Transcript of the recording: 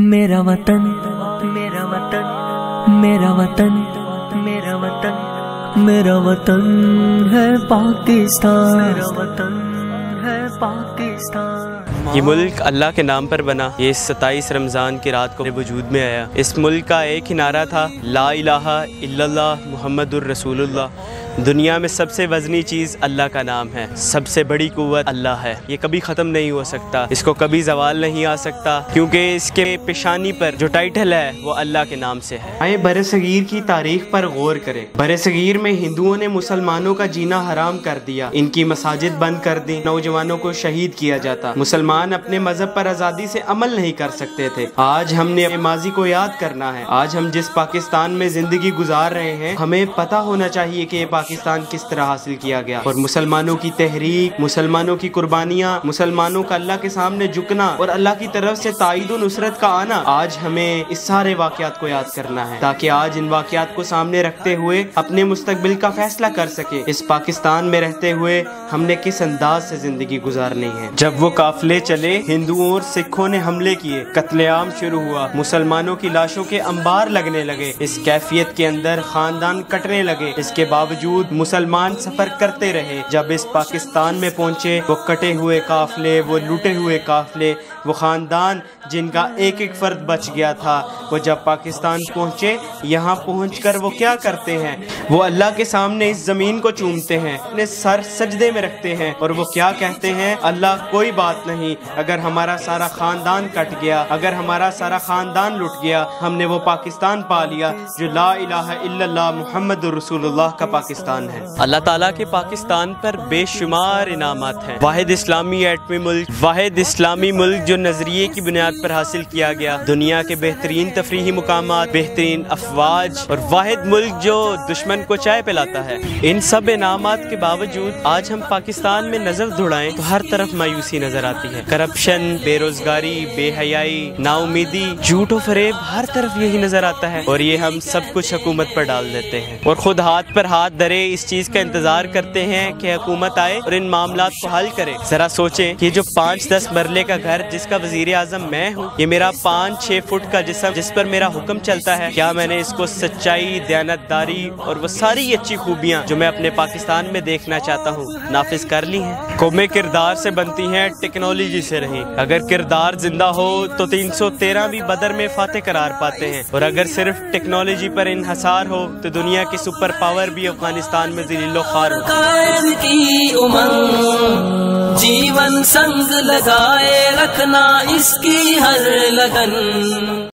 मेरा वतन मेरा वतन मेरा वतन मेरा वतन मेरा वतन है पाकिस्तान, मेरा वतन है पाकिस्तान। ये मुल्क अल्लाह के नाम पर बना, ये 27 रमज़ान की रात को वजूद में आया। इस मुल्क का एक ही नारा था, ला इलाहा इल्लल्लाह मुहम्मदुर रसूलुल्लाह। दुनिया में सबसे वजनी चीज़ अल्लाह का नाम है, सबसे बड़ी कुव्वत अल्लाह है। ये कभी ख़त्म नहीं हो सकता, इसको कभी जवाल नहीं आ सकता, क्योंकि इसके पेशानी पर जो टाइटल है वो अल्लाह के नाम से है। आए बरे सगीर की तारीख पर गौर करें। बरे सगीर में हिंदुओं ने मुसलमानों का जीना हराम कर दिया, इनकी मसाजिद बंद कर दी, नौजवानों को शहीद किया जाता। मुसलमान अपने मजहब पर आज़ादी से अमल नहीं कर सकते थे। आज हमने अपने माजी को याद करना है। आज हम जिस पाकिस्तान में ज़िंदगी गुजार रहे हैं, हमें पता होना चाहिए कि पाकिस्तान किस तरह हासिल किया गया, और मुसलमानों की तहरीक, मुसलमानों की कुर्बानियाँ, मुसलमानों का अल्लाह के सामने झुकना और अल्लाह की तरफ से ताईद और नुसरत का आना। आज हमें इस सारे वाक़यात को याद करना है, ताकि आज इन वाक़यात को सामने रखते हुए अपने मुस्तकबिल का फैसला कर सके। इस पाकिस्तान में रहते हुए हमने किस अंदाज से जिंदगी गुजारनी है। जब वो काफिले चले, हिंदुओं और सिखों ने हमले किए, कत्लेआम शुरू हुआ, मुसलमानों की लाशों के अंबार लगने लगे। इस कैफियत के अंदर खानदान कटने लगे। इसके बावजूद मुसलमान सफर करते रहे। जब इस पाकिस्तान में पहुंचे, वो कटे हुए काफिले, वो लूटे हुए काफिले, वो खानदान जिनका एक एक फर्द बच गया था, वो जब पाकिस्तान पहुंचे, यहाँ पहुंचकर वो क्या करते हैं? वो अल्लाह के सामने इस ज़मीन को चूमते हैं, अपने सर सजदे में रखते हैं, और वो क्या कहते हैं? अल्लाह कोई बात नहीं, अगर हमारा सारा खानदान कट गया, अगर हमारा सारा खानदान लुट गया, हमने वो पाकिस्तान पा लिया जो ला इलाहा इल्लल्लाह मुहम्मदुर रसूलुल्लाह का पाकिस्तान है। अल्लाह ताला के पाकिस्तान पर बेशुमार इनामत हैं। वाहिद इस्लामी एटमी मुल्क, वाहिद इस्लामी मुल्क जो नजरिए की बुनियाद पर हासिल किया गया, दुनिया के बेहतरीन तफरीही मुकामात, बेहतरीन अफवाज, और वाहिद मुल्क जो दुश्मन को चाय पिलाता है। इन सब इनामत के बावजूद आज हम पाकिस्तान में नजर दौड़ाएं तो हर तरफ मायूसी नजर आती है। करप्शन, बेरोजगारी, बेहयाई, नाउमीदी, झूठ और फरेब, हर तरफ यही नजर आता है। और ये हम सब कुछ हुकूमत पर डाल देते हैं और खुद हाथ पर हाथ धरे इस चीज का इंतजार करते हैं कि हुकूमत आए और इन मामलात को हल करे। जरा सोचें कि जो 5-10 मरले का घर जिसका वजीर आजम मैं हूँ, ये मेरा 5-6 फुट का जिस्म जिस पर मेरा हुक्म चलता है, क्या मैंने इसको सच्चाई, दयानतदारी और वो सारी अच्छी खूबियाँ जो मैं अपने पाकिस्तान में देखना चाहता हूँ नाफिज कर ली है? कौमें किरदार से बनती है, टेक्नोलॉजी से नहीं। अगर किरदार जिंदा हो तो 313 भी बदर में फातह करार पाते हैं, और अगर सिर्फ टेक्नोलॉजी पर इंहसार हो तो दुनिया की सुपर पावर भी अफगानिस्तान में ज़लीलो ख़ार की उमंग। जीवन संग लगाए रखना इसकी हर लगन।